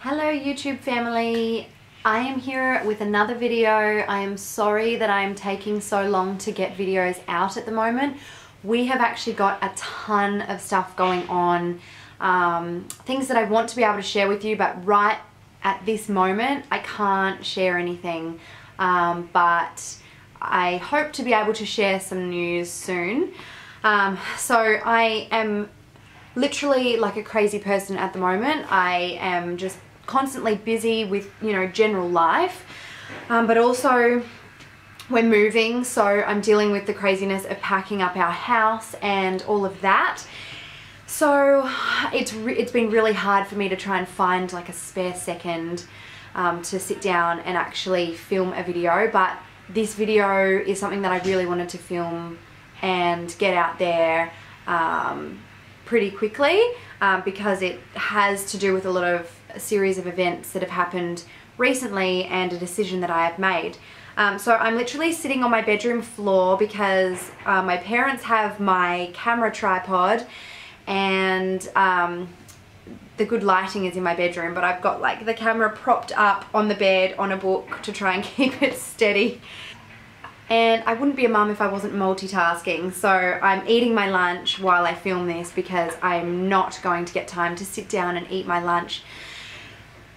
Hello YouTube family, I am here with another video. I am sorry that I am taking so long to get videos out at the moment. We have actually got a ton of stuff going on, things that I want to be able to share with you, but right at this moment I can't share anything, but I hope to be able to share some news soon. So I am literally like a crazy person at the moment. I am just constantly busy with, you know, general life, but also we're moving, so I'm dealing with the craziness of packing up our house and all of that. So it's been really hard for me to try and find like a spare second to sit down and actually film a video, but this video is something that I really wanted to film and get out there pretty quickly, because it has to do with a series of events that have happened recently and a decision that I have made. So I'm literally sitting on my bedroom floor because my parents have my camera tripod, and the good lighting is in my bedroom, but I've got like the camera propped up on the bed on a book to try and keep it steady. And I wouldn't be a mum if I wasn't multitasking, so I'm eating my lunch while I film this because I'm not going to get time to sit down and eat my lunch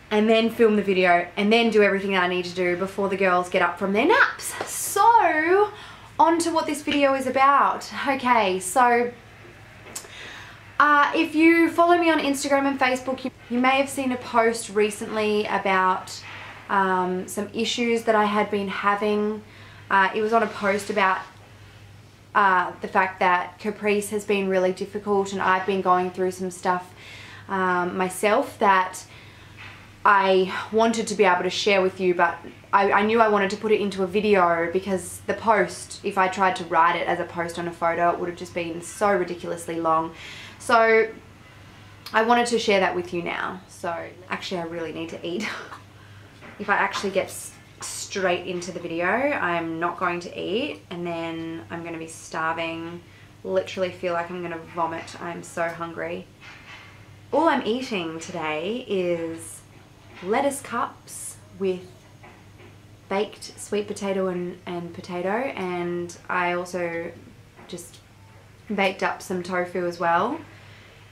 and then film the video and then do everything that I need to do before the girls get up from their naps. So on to what this video is about. Okay, so if you follow me on Instagram and Facebook, you may have seen a post recently about some issues that I had been having. It was on a post about the fact that Caprice has been really difficult and I've been going through some stuff myself that I wanted to be able to share with you, but I knew I wanted to put it into a video because the post, if I tried to write it as a post on a photo, it would have just been so ridiculously long. So I wanted to share that with you now. So actually I really need to eat. If I actually get straight into the video, I'm not going to eat and then I'm going to be starving. Literally feel like I'm going to vomit. I'm so hungry. All I'm eating today is lettuce cups with baked sweet potato and potato, and I also just baked up some tofu as well,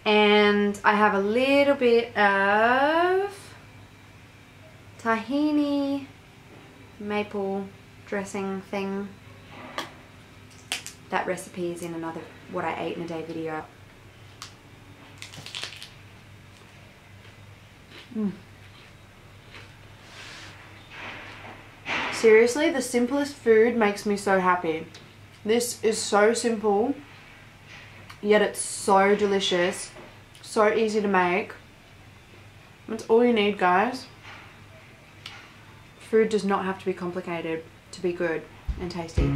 and I have a little bit of tahini maple dressing thing. That recipe is in another what I ate in a day video. Seriously, the simplest food makes me so happy. This is so simple, yet it's so delicious, so easy to make. That's all you need, guys. Food does not have to be complicated to be good and tasty.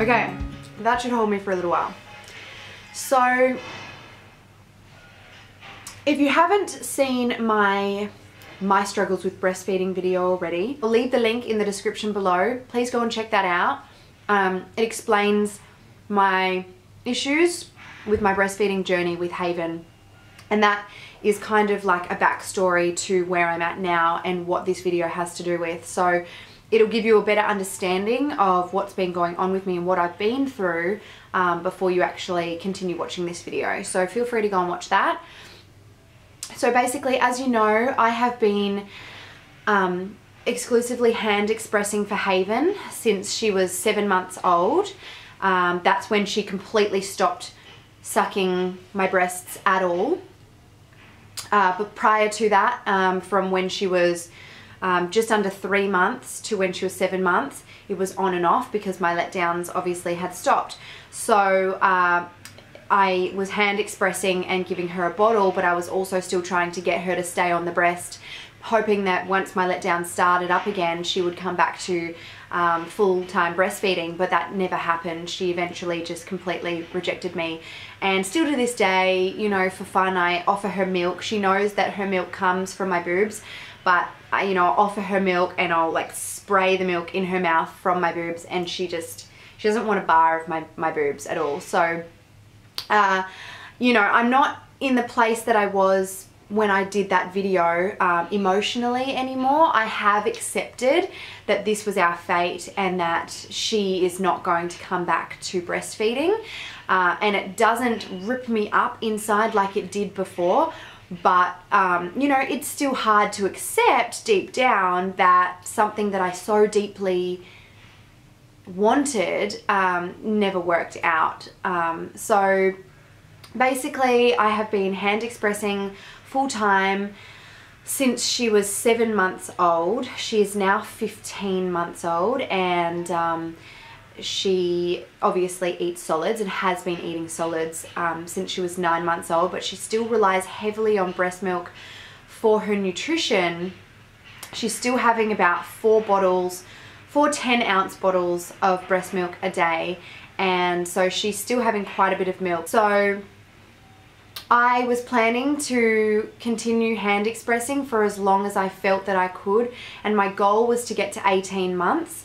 Okay, that should hold me for a little while. So, if you haven't seen my struggles with breastfeeding video already, I'll leave the link in the description below. Please go and check that out. It explains my issues with my breastfeeding journey with Haven, and that is kind of like a backstory to where I'm at now and what this video has to do with. So it'll give you a better understanding of what's been going on with me and what I've been through before you actually continue watching this video. So feel free to go and watch that. So basically, as you know, I have been exclusively hand expressing for Haven since she was 7 months old. That's when she completely stopped sucking my breasts at all. But prior to that, from when she was just under 3 months to when she was 7 months, it was on and off because my letdowns obviously had stopped. So I was hand expressing and giving her a bottle, but I was also still trying to get her to stay on the breast hoping that once my letdown started up again, she would come back to full-time breastfeeding, but that never happened. She eventually just completely rejected me. And still to this day, you know, for fun, I offer her milk. She knows that her milk comes from my boobs, but I, you know, I'll offer her milk and I'll like spray the milk in her mouth from my boobs, and she doesn't want a bar of my boobs at all. So, you know, I'm not in the place that I was when I did that video emotionally anymore. I have accepted that this was our fate and that she is not going to come back to breastfeeding, and it doesn't rip me up inside like it did before, but you know, it's still hard to accept deep down that something that I so deeply wanted never worked out. So basically I have been hand expressing full-time since she was 7 months old. She is now 15 months old, and she obviously eats solids and has been eating solids since she was 9 months old, but she still relies heavily on breast milk for her nutrition. She's still having about four 10-ounce bottles of breast milk a day, and so she's still having quite a bit of milk. So I was planning to continue hand expressing for as long as I felt that I could, and my goal was to get to 18 months.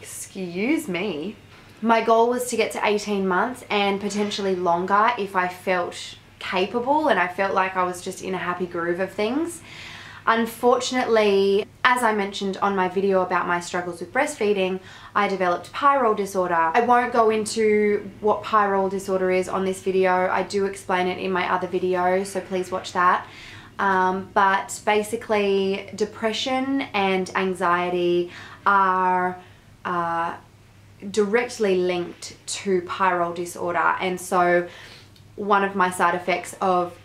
Excuse me. My goal was to get to 18 months and potentially longer if I felt capable and I felt like I was just in a happy groove of things. Unfortunately, as I mentioned on my video about my struggles with breastfeeding, I developed pyrrole disorder. I won't go into what pyrrole disorder is on this video. I do explain it in my other video, so please watch that. But basically, depression and anxiety are directly linked to pyrrole disorder, and so one of my side effects of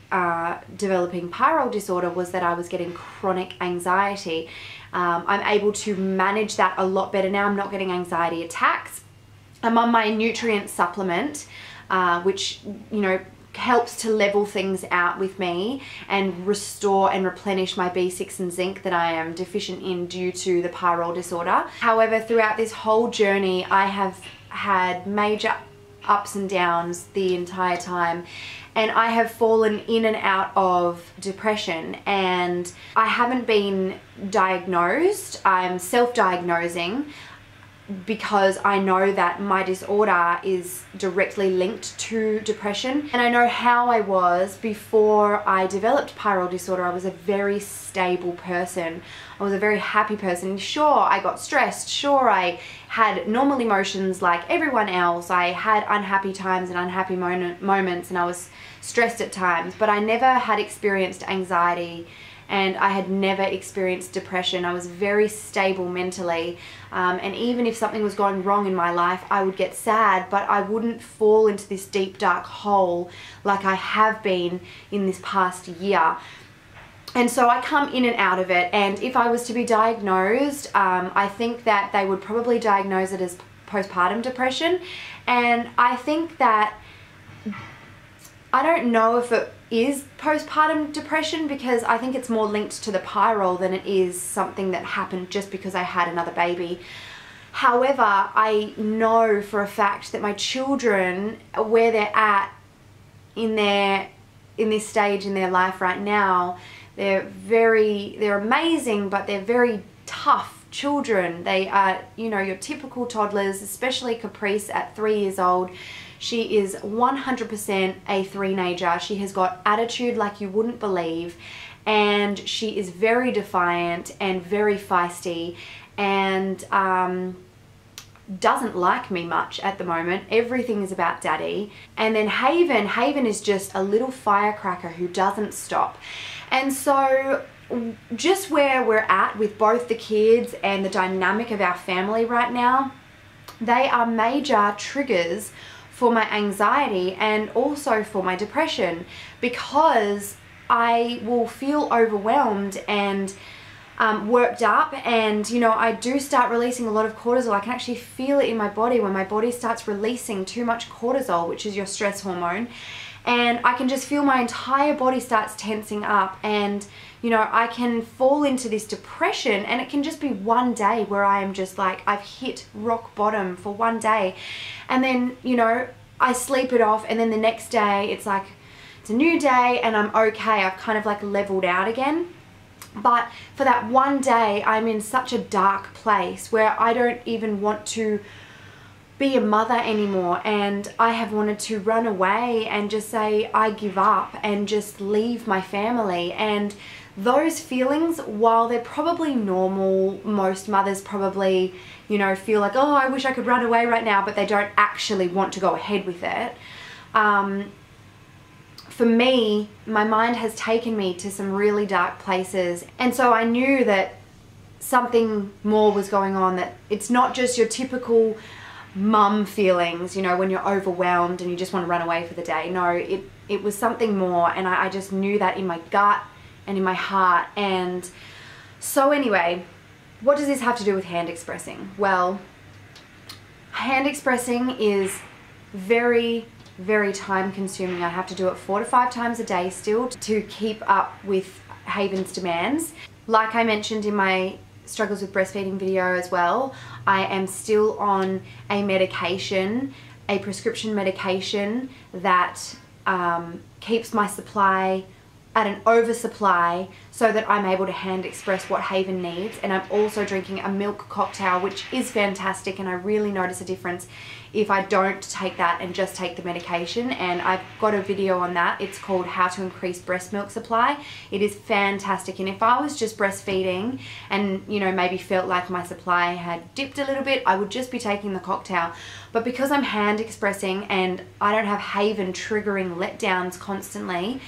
developing pyrrole disorder was that I was getting chronic anxiety. I'm able to manage that a lot better now. I'm not getting anxiety attacks. I'm on my nutrient supplement, which, you know, helps to level things out with me and restore and replenish my B6 and zinc that I am deficient in due to the pyrrole disorder. However, throughout this whole journey, I have had major ups and downs the entire time, and I have fallen in and out of depression, and I haven't been diagnosed. I'm self-diagnosing because I know that my disorder is directly linked to depression, and I know how I was before I developed pyrrole disorder. I was a very stable person. I was a very happy person. Sure, I got stressed. Sure, I had normal emotions like everyone else. I had unhappy times and unhappy moments, and I was stressed at times, but I never had experienced anxiety, and I had never experienced depression. I was very stable mentally, and even if something was going wrong in my life, I would get sad, but I wouldn't fall into this deep dark hole like I have been in this past year. And so I come in and out of it, and if I was to be diagnosed, I think that they would probably diagnose it as postpartum depression, and I think that I don't know if it is postpartum depression, because I think it's more linked to the pyrrole than it is something that happened just because I had another baby. However, I know for a fact that my children, where they're at in this stage in their life right now, they're amazing, but they're very tough children. They are, you know, your typical toddlers, especially Caprice at 3 years old. She is 100% a three-nager. She has got attitude like you wouldn't believe, and she is very defiant and very feisty, and doesn't like me much at the moment. Everything is about daddy. And then Haven is just a little firecracker who doesn't stop. And so just where we're at with both the kids and the dynamic of our family right now, they are major triggers for my anxiety and also for my depression, because I will feel overwhelmed and worked up, and you know, I do start releasing a lot of cortisol. I can actually feel it in my body when my body starts releasing too much cortisol, which is your stress hormone, and I can just feel my entire body starts tensing up, and you know, I can fall into this depression, and it can just be one day where I am just like, I've hit rock bottom for one day, and then you know, I sleep it off, and then the next day it's like it's a new day and I'm okay. I've kind of like leveled out again. But for that one day, I'm in such a dark place where I don't even want to be a mother anymore, and I have wanted to run away and just say I give up and just leave my family. and those feelings, while they're probably normal, most mothers probably, you know, feel like, oh, I wish I could run away right now, but they don't actually want to go ahead with it. For me, my mind has taken me to some really dark places, and so I knew that something more was going on, that it's not just your typical mum feelings, you know, when you're overwhelmed and you just want to run away for the day. No, it was something more, and I just knew that in my gut and in my heart. And so anyway, what does this have to do with hand expressing? Well, hand expressing is very, very time consuming. I have to do it 4 to 5 times a day still to keep up with Haven's demands. Like I mentioned in my struggles with breastfeeding video as well, I am still on a medication, a prescription medication that keeps my supply at an oversupply so that I'm able to hand express what Haven needs. And I'm also drinking a milk cocktail, which is fantastic, and I really notice a difference if I don't take that and just take the medication. And I've got a video on that. It's called How to Increase Breast Milk Supply. It is fantastic, and if I was just breastfeeding and you know, maybe felt like my supply had dipped a little bit, I would just be taking the cocktail. But because I'm hand expressing and I don't have Haven triggering letdowns constantly,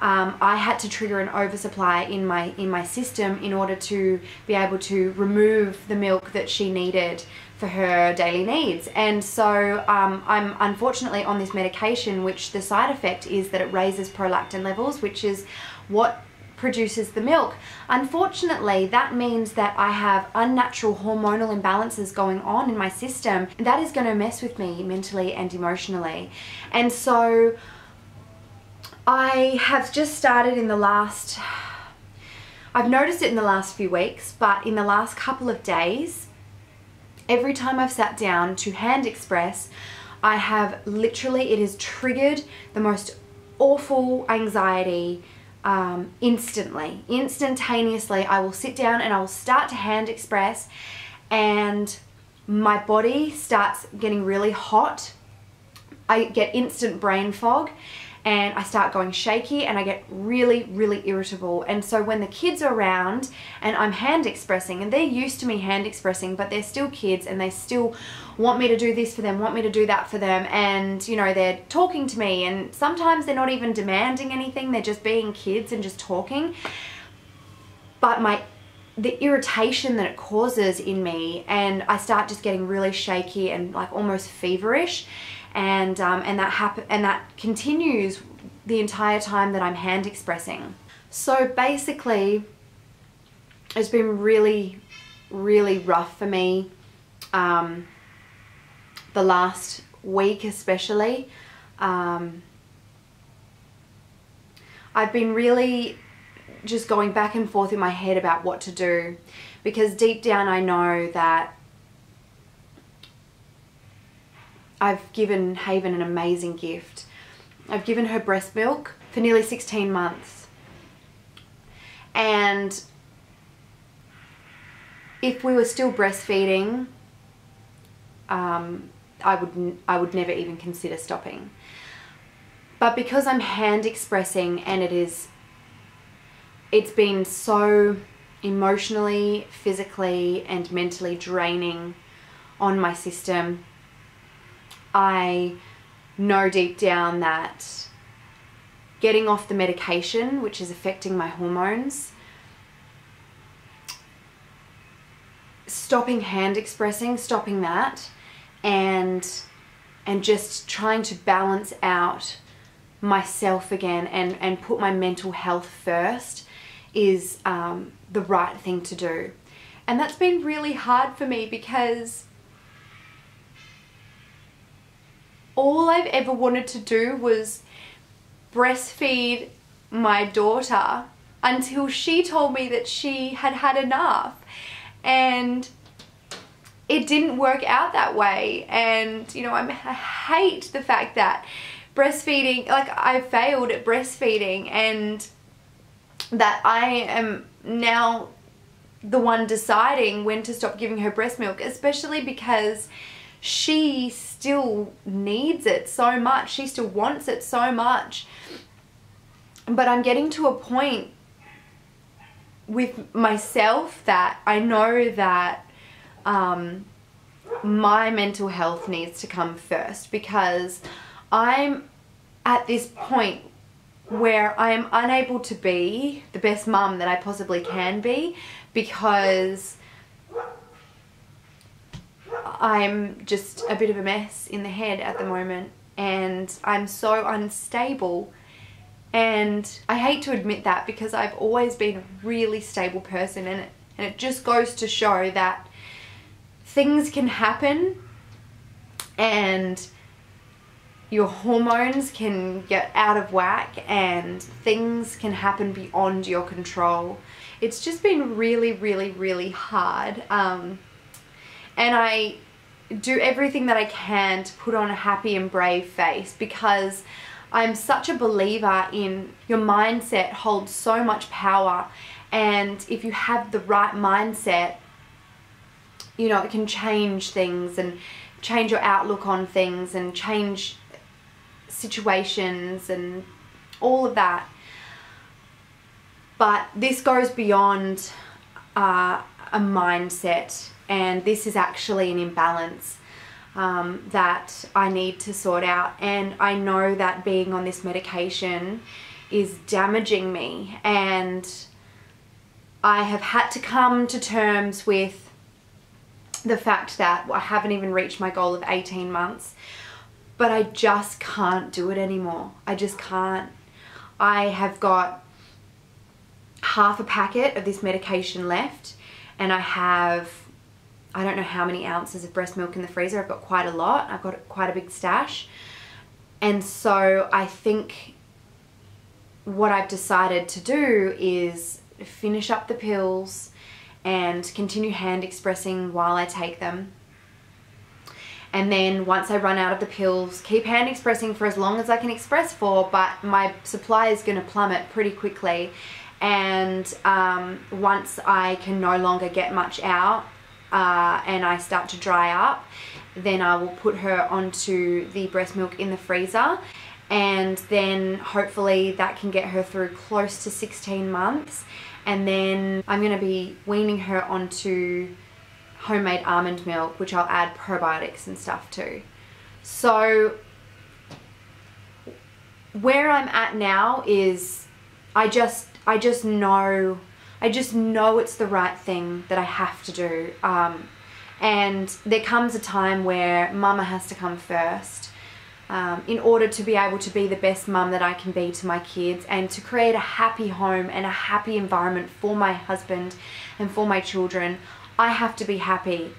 I had to trigger an oversupply in my system in order to be able to remove the milk that she needed for her daily needs. And so I'm unfortunately on this medication, which the side effect is that it raises prolactin levels, which is what produces the milk. Unfortunately, that means that I have unnatural hormonal imbalances going on in my system, and that is going to mess with me mentally and emotionally. And so I have just started in the last, I've noticed it in the last few weeks, but in the last couple of days, every time I've sat down to hand express, I have literally, it has triggered the most awful anxiety instantly. Instantaneously, I will sit down and I will start to hand express, and my body starts getting really hot. I get instant brain fog, and I start going shaky, and I get really irritable. And so when the kids are around and I'm hand expressing, and they're used to me hand expressing, but they're still kids and they still want me to do this for them, want me to do that for them, and you know, they're talking to me, and sometimes they're not even demanding anything, they're just being kids and just talking. But the irritation that it causes in me, and I start just getting really shaky and like almost feverish. And that continues the entire time that I'm hand expressing. So basically, it's been really rough for me the last week especially. I've been really just going back and forth in my head about what to do, because deep down I know that I've given Haven an amazing gift. I've given her breast milk for nearly 16 months. And if we were still breastfeeding, I would never even consider stopping. But because I'm hand expressing, and it's been so emotionally, physically, and mentally draining on my system, I know deep down that getting off the medication, which is affecting my hormones, stopping hand expressing, stopping that, and just trying to balance out myself again and put my mental health first is the right thing to do. And that's been really hard for me because all I've ever wanted to do was breastfeed my daughter until she told me that she had had enough, and it didn't work out that way. And you know, I hate the fact that breastfeeding, like, I failed at breastfeeding, and that I am now the one deciding when to stop giving her breast milk, especially because she still needs it so much, she still wants it so much. But I'm getting to a point with myself that I know that my mental health needs to come first, because I'm at this point where I am unable to be the best mum that I possibly can be because I'm just a bit of a mess in the head at the moment, and I'm so unstable. And I hate to admit that because I've always been a really stable person, and it just goes to show that things can happen and your hormones can get out of whack and things can happen beyond your control. It's just been really, really, really hard. And I do everything that I can to put on a happy and brave face because I'm such a believer in your mindset holds so much power, and if you have the right mindset, you know, it can change things and change your outlook on things and change situations and all of that. But this goes beyond a mindset, and this is actually an imbalance that I need to sort out. And I know that being on this medication is damaging me, and I have had to come to terms with the fact that I haven't even reached my goal of 18 months, but I just can't do it anymore. I just can't. I have got half a packet of this medication left, and I have, I don't know how many ounces of breast milk in the freezer. I've got quite a lot. I've got quite a big stash. And so I think what I've decided to do is finish up the pills and continue hand expressing while I take them. And then once I run out of the pills, keep hand expressing for as long as I can express for, but my supply is going to plummet pretty quickly. And once I can no longer get much out, and I start to dry up, then I will put her onto the breast milk in the freezer, and then hopefully that can get her through close to 16 months. And then I'm going to be weaning her onto homemade almond milk, which I'll add probiotics and stuff to. So where I'm at now is I just know it's the right thing that I have to do, and there comes a time where mama has to come first in order to be able to be the best mum that I can be to my kids, and to create a happy home and a happy environment for my husband and for my children. I have to be happy,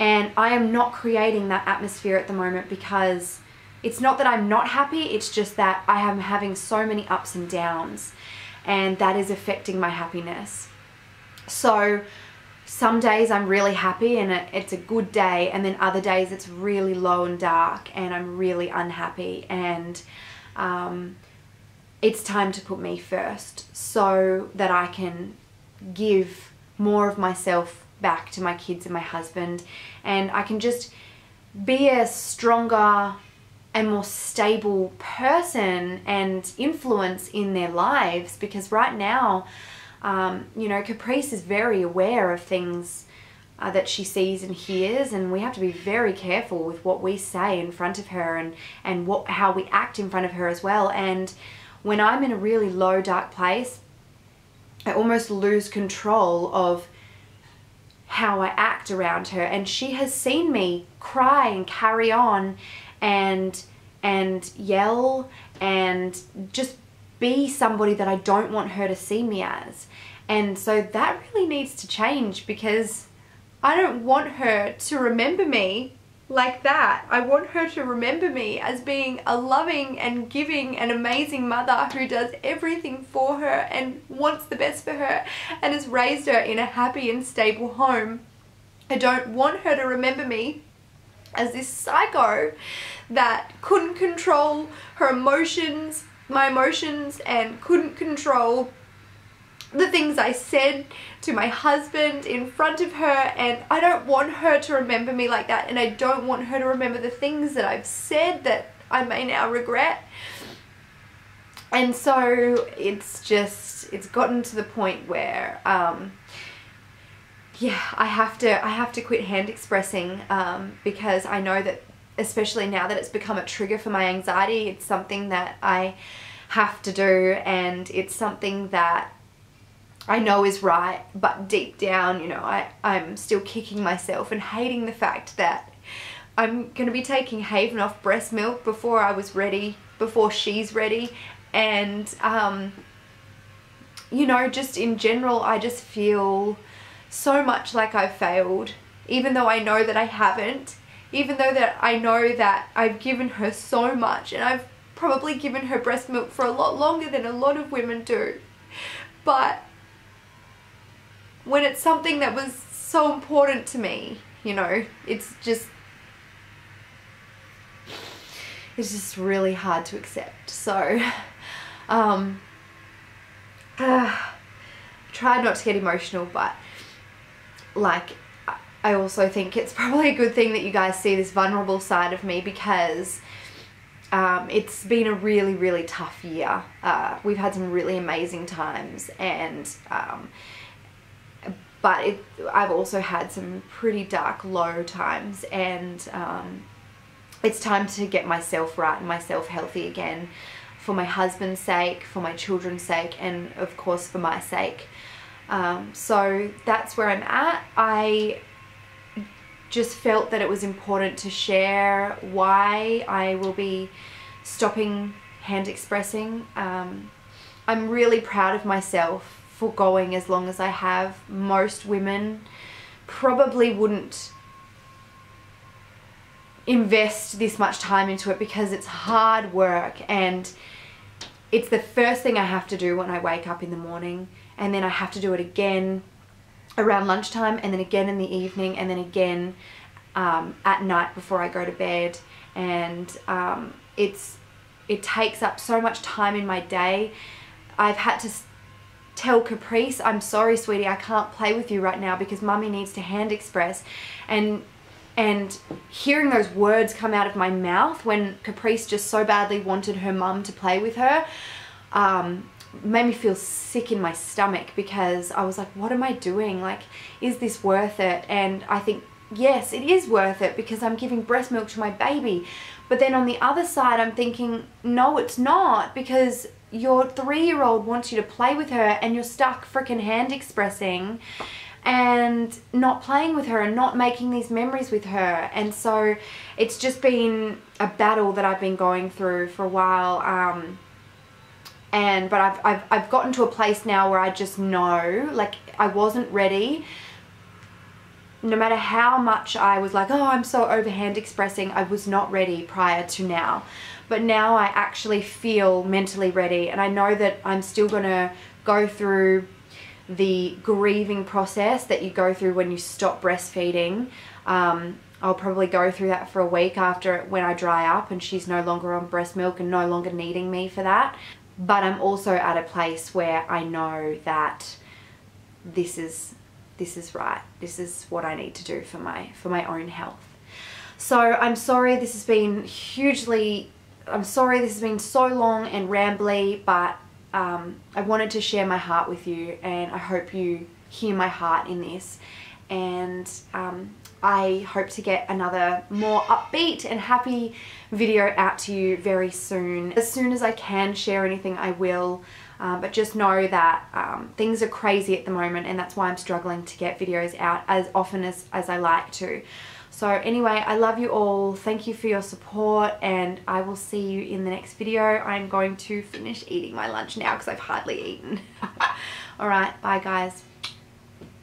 and I am not creating that atmosphere at the moment because it's not that I'm not happy, it's just that I am having so many ups and downs, and that is affecting my happiness. So some days I'm really happy and it's a good day, and then other days it's really low and dark and I'm really unhappy, and it's time to put me first so that I can give more of myself back to my kids and my husband, and I can just be a stronger and more stable person and influence in their lives. Because right now, you know, Caprice is very aware of things that she sees and hears, and we have to be very careful with what we say in front of her, and how we act in front of her as well. And when I'm in a really low, dark place, I almost lose control of how I act around her, and she has seen me cry and carry on and yell and just be somebody that I don't want her to see me as. And so that really needs to change, because I don't want her to remember me like that. I want her to remember me as being a loving and giving and amazing mother who does everything for her and wants the best for her and has raised her in a happy and stable home. I don't want her to remember me as this psycho that couldn't control her emotions, my emotions, and couldn't control the things I said to my husband in front of her. And I don't want her to remember me like that, and I don't want her to remember the things that I've said that I may now regret. And so it's gotten to the point where yeah, I have to quit hand expressing, because I know that, especially now that it's become a trigger for my anxiety, it's something that I have to do, and it's something that I know is right, but deep down, you know, I'm still kicking myself and hating the fact that I'm going to be taking Haven off breast milk before I was ready, before she's ready. And, you know, just in general, I just feel so much like I've failed, even though I know that I haven't, even though that I know that I've given her so much, and I've probably given her breast milk for a lot longer than a lot of women do. But when it's something that was so important to me, you know, it's just really hard to accept. So, try not to get emotional, but like, I also think it's probably a good thing that you guys see this vulnerable side of me, because it's been a really, really tough year. We've had some really amazing times, and but I've also had some pretty dark, low times, and it's time to get myself right and myself healthy again, for my husband's sake, for my children's sake, and of course for my sake. So that's where I'm at. I just felt that it was important to share why I will be stopping hand expressing. I'm really proud of myself for going as long as I have. Most women probably wouldn't invest this much time into it, because it's hard work, and it's the first thing I have to do when I wake up in the morning, and then I have to do it again around lunchtime, and then again in the evening, and then again at night before I go to bed. And it takes up so much time in my day. I've had to tell Caprice, I'm sorry sweetie, I can't play with you right now because mummy needs to hand express. And hearing those words come out of my mouth when Caprice just so badly wanted her mum to play with her made me feel sick in my stomach, because I was like, what am I doing? Like, is this worth it? And I think, yes, it is worth it, because I'm giving breast milk to my baby. But then on the other side, I'm thinking, no, it's not, because your 3-year-old wants you to play with her, and you're stuck freaking hand expressing and not playing with her and not making these memories with her. And so it's just been a battle that I've been going through for a while. But I've gotten to a place now where I just know, like, I wasn't ready. No matter how much I was like, oh, I'm so over hand expressing, I was not ready prior to now. But now I actually feel mentally ready, and I know that I'm still gonna go through the grieving process that you go through when you stop breastfeeding. I'll probably go through that for a week after, when I dry up and she's no longer on breast milk and no longer needing me for that. But I'm also at a place where I know that this is right. This is what I need to do for my own health. So I'm sorry this has been so long and rambly, but I wanted to share my heart with you, and I hope you hear my heart in this. And I hope to get another more upbeat and happy video out to you very soon. As soon as I can share anything, I will, but just know that things are crazy at the moment, and that's why I'm struggling to get videos out as often as I like to. So anyway, I love you all. Thank you for your support, and I will see you in the next video. I'm going to finish eating my lunch now because I've hardly eaten. Alright, bye guys.